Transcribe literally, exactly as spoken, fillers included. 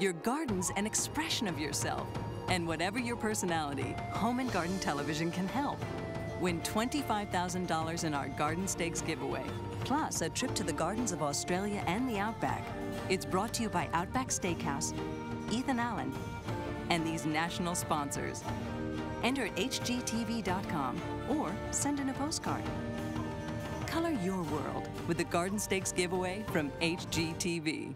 Your garden's an expression of yourself. And whatever your personality, Home and Garden Television can help. Win twenty-five thousand dollars in our Garden Stakes giveaway, plus a trip to the gardens of Australia and the Outback. It's brought to you by Outback Steakhouse, Ethan Allen, and these national sponsors. Enter at H G T V dot com or send in a postcard. Color your world with the Garden Stakes giveaway from H G T V.